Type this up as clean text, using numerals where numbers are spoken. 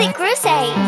Forzey Crusade.